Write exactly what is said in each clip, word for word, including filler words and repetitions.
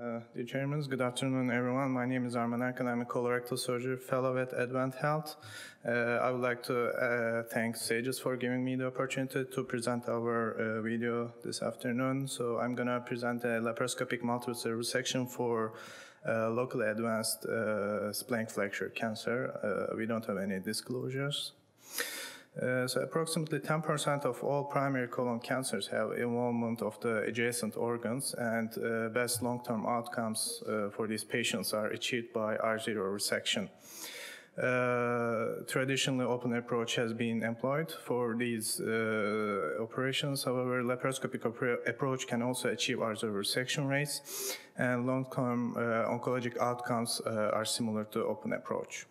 Uh, dear Chairman, good afternoon, everyone. My name is Arman Erkan. I'm a colorectal surgery fellow at Advent Health. Uh, I would like to uh, thank SAGES for giving me the opportunity to present our uh, video this afternoon. So I'm going to present a laparoscopic multivisceral resection for uh, locally advanced uh, splenic flexure cancer. Uh, we don't have any disclosures. Uh, so approximately ten percent of all primary colon cancers have involvement of the adjacent organs, and uh, best long-term outcomes uh, for these patients are achieved by R zero resection. Uh, traditionally, open approach has been employed for these uh, operations. However, laparoscopic oper approach can also achieve R zero resection rates, and long-term uh, oncologic outcomes uh, are similar to open approach.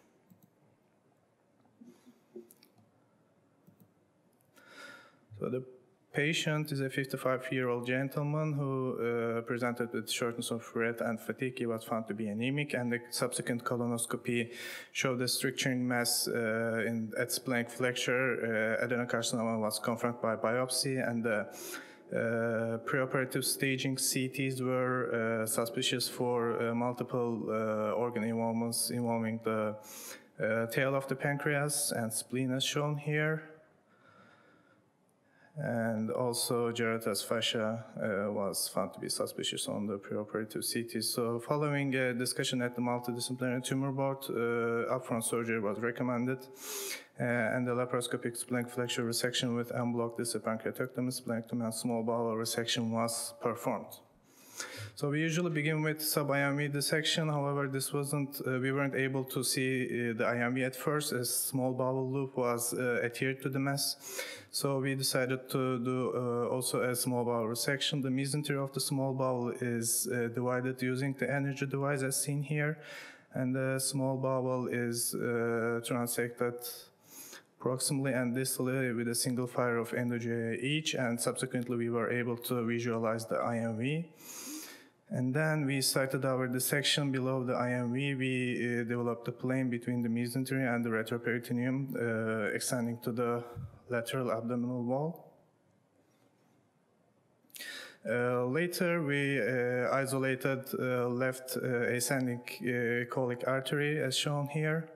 So the patient is a fifty-five-year-old gentleman who uh, presented with shortness of breath and fatigue. He was found to be anemic, and the subsequent colonoscopy showed a stricturing mass uh, in, at splenic flexure. Uh, adenocarcinoma was confirmed by biopsy, and the uh, preoperative staging C Ts were uh, suspicious for uh, multiple uh, organ involvements involving the uh, tail of the pancreas and spleen, as shown here. And also, Gerota's fascia uh, was found to be suspicious on the preoperative C T. So, following a discussion at the multidisciplinary tumor board, uh, upfront surgery was recommended, uh, and the laparoscopic splenic flexure resection with en bloc distal pancreatectomy, splenectomy, and small bowel resection was performed. So we usually begin with sub I M V dissection. However, this wasn't, uh, we weren't able to see uh, the I M V at first, as small bowel loop was uh, adhered to the mass. So we decided to do uh, also a small bowel resection. The mesentery of the small bowel is uh, divided using the energy device as seen here. And the small bowel is uh, transected proximally and distally with a single fire of endo G I A each, and subsequently we were able to visualize the I M V. And then we started our dissection below the I M V. We uh, developed the plane between the mesentery and the retroperitoneum, uh, extending to the lateral abdominal wall. Uh, later, we uh, isolated uh, left uh, ascending uh, colic artery, as shown here.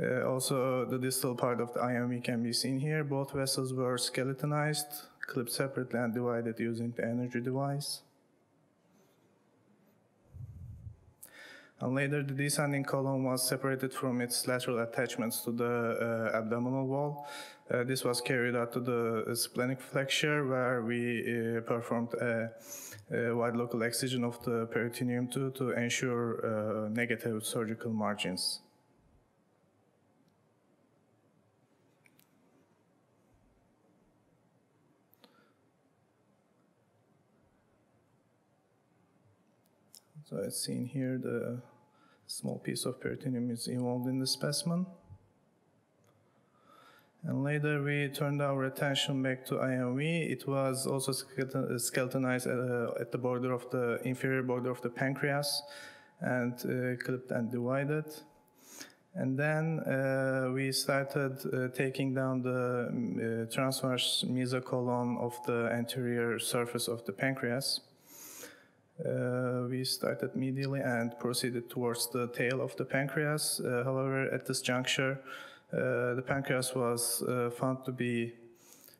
Uh, also, the distal part of the I M V can be seen here. Both vessels were skeletonized, clipped separately, and divided using the energy device. And later, the descending colon was separated from its lateral attachments to the uh, abdominal wall. Uh, this was carried out to the splenic flexure, where we uh, performed a, a wide local excision of the peritoneum too, to ensure uh, negative surgical margins. So as seen here, the small piece of peritoneum is involved in the specimen. And later we turned our attention back to I M V. It was also skeletonized uh, at the border of the inferior border of the pancreas, and uh, clipped and divided. And then uh, we started uh, taking down the uh, transverse mesocolon of the anterior surface of the pancreas. Uh, we started medially and proceeded towards the tail of the pancreas. Uh, however, at this juncture, uh, the pancreas was uh, found to be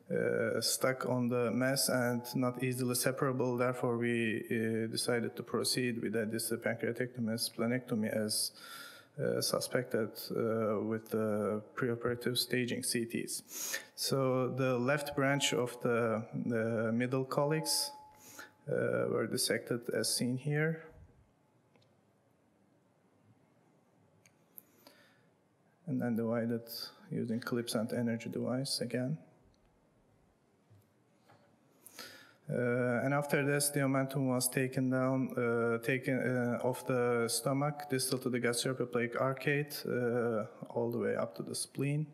uh, stuck on the mass and not easily separable. Therefore, we uh, decided to proceed with a distal pancreatectomy, splenectomy, as Uh, suspected uh, with the preoperative staging C Ts. So the left branch of the, the middle colics uh, were dissected as seen here. And then divided using clips and energy device again. Uh, and after this, the omentum was taken down, uh, taken uh, off the stomach, distal to the gastroesophageal arcade, uh, all the way up to the spleen.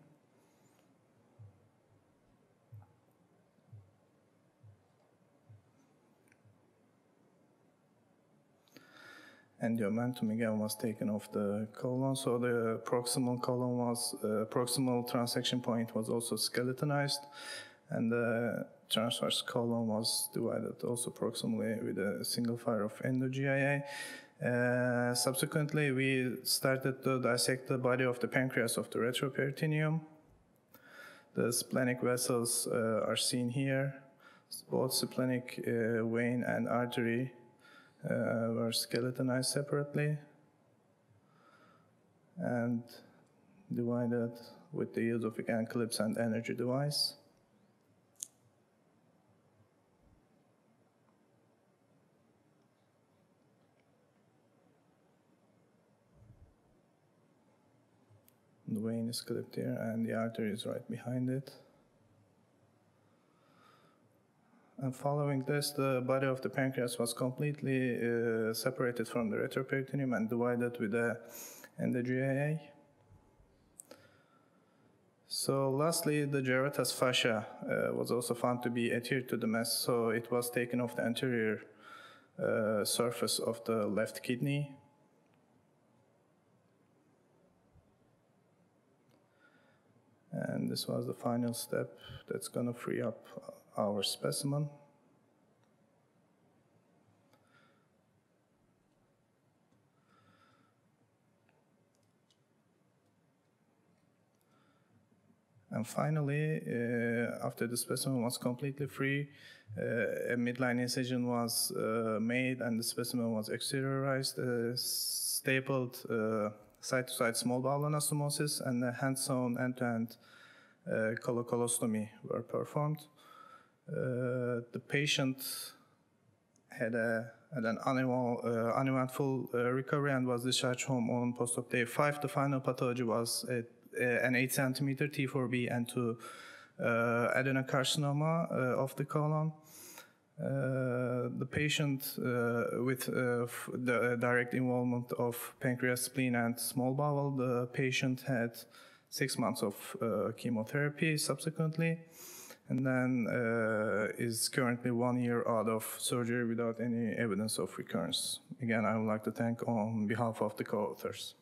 And the omentum again was taken off the colon. So the proximal colon was, uh, proximal transection point was also skeletonized. and the transverse colon was divided also proximally with a single fire of endo-G I A. Uh, subsequently, we started to dissect the body of the pancreas of the retroperitoneum. The splenic vessels uh, are seen here. Both splenic uh, vein and artery uh, were skeletonized separately and divided with the use of an clips and energy device. The vein is clipped here and the artery is right behind it. And following this, the body of the pancreas was completely uh, separated from the retroperitoneum and divided with the endo-G I A. So lastly, the Gerota's fascia uh, was also found to be adhered to the mass, so it was taken off the anterior uh, surface of the left kidney. And this was the final step that's going to free up our specimen. And finally, uh, after the specimen was completely free, uh, a midline incision was uh, made and the specimen was exteriorized, uh, stapled uh, side-to-side small bowel anastomosis, and a hand-sewn end-to-end uh, colocolostomy were performed. Uh, the patient had, a, had an uneventful, uh, uneventful uh, recovery and was discharged home on post-op day five. The final pathology was a, a, an eight centimeter T four B and two uh, adenocarcinoma uh, of the colon. Uh, the patient uh, with uh, the direct involvement of pancreas, spleen, and small bowel, the patient had six months of uh, chemotherapy subsequently, and then uh, is currently one year out of surgery without any evidence of recurrence. Again, I would like to thank on behalf of the co-authors.